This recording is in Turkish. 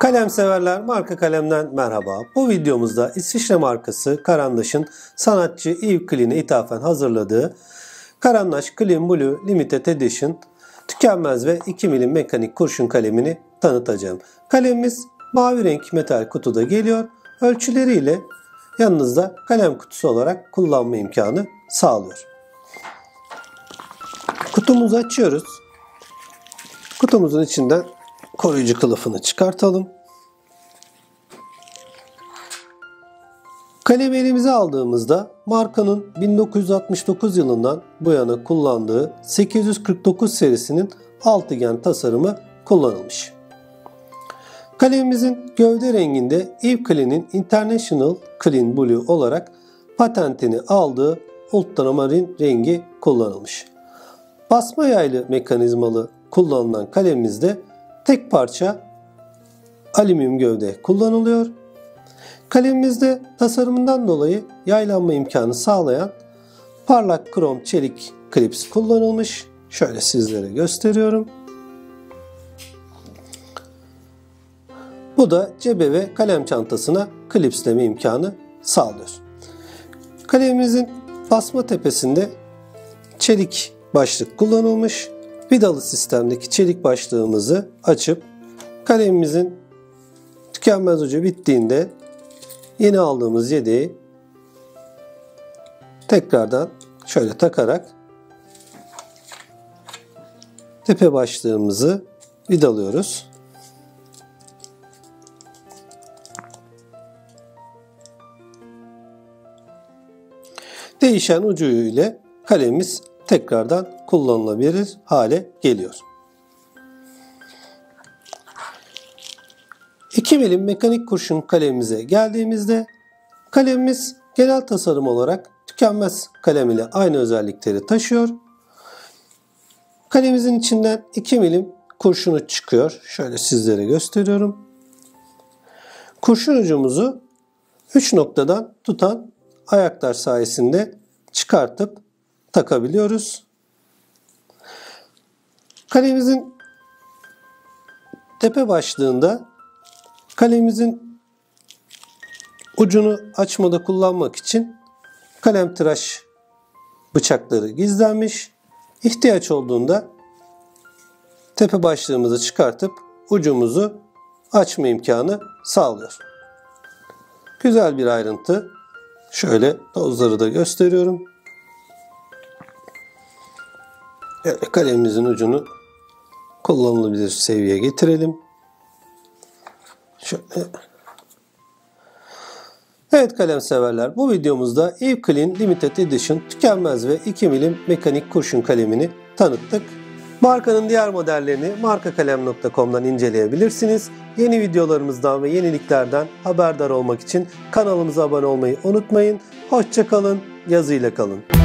Kalem severler, marka kalemden merhaba. Bu videomuzda İsviçre markası Caran d'Ache'ın sanatçı Yves Klein'e ithafen hazırladığı Caran d'Ache Klein Blue Limited Edition tükenmez ve 2 milim mekanik kurşun kalemini tanıtacağım. Kalemimiz mavi renk metal kutuda geliyor. Ölçüleriyle yanınızda kalem kutusu olarak kullanma imkanı sağlıyor. Kutumuzu açıyoruz. Kutumuzun içinden koruyucu kılıfını çıkartalım. Kalemi elimize aldığımızda markanın 1969 yılından bu yana kullandığı 849 serisinin altıgen tasarımı kullanılmış. Kalemimizin gövde renginde Yves Klein'in International Klein Blue olarak patentini aldığı ultramarin rengi kullanılmış. Basma yaylı mekanizmalı kullanılan kalemimizde tek parça alüminyum gövde kullanılıyor. Kalemimizde tasarımından dolayı yaylanma imkanı sağlayan parlak krom çelik klips kullanılmış. Şöyle sizlere gösteriyorum. Bu da cebe ve kalem çantasına klipsleme imkanı sağlıyor. Kalemimizin basma tepesinde çelik başlık kullanılmış. Vidalı sistemdeki çelik başlığımızı açıp kalemimizin tükenmez ucu bittiğinde yeni aldığımız yedeği tekrardan şöyle takarak tepe başlığımızı vidalıyoruz. Değişen ucu ile kalemimiz tekrardan kullanılabilir hale geliyor. 2 milim mekanik kurşun kalemimize geldiğimizde kalemimiz genel tasarım olarak tükenmez kalem ile aynı özellikleri taşıyor. Kalemimizin içinden 2 milim kurşunu çıkıyor. Şöyle sizlere gösteriyorum. Kurşun ucumuzu 3 noktadan tutan ayaklar sayesinde çıkartıp takabiliyoruz. Kalemimizin tepe başlığında kalemimizin ucunu açmada kullanmak için kalem tıraş bıçakları gizlenmiş. İhtiyaç olduğunda tepe başlığımızı çıkartıp ucumuzu açma imkanı sağlıyor. Güzel bir ayrıntı. Şöyle tozları da gösteriyorum. Evet, kalemimizin ucunu kullanılabilir seviyeye getirelim. Şöyle. Evet kalem severler, bu videomuzda Yves Klein Limited Edition tükenmez ve 2 milim mekanik kurşun kalemini tanıttık. Markanın diğer modellerini markakalem.com'dan inceleyebilirsiniz. Yeni videolarımızdan ve yeniliklerden haberdar olmak için kanalımıza abone olmayı unutmayın. Hoşça kalın, yazıyla kalın.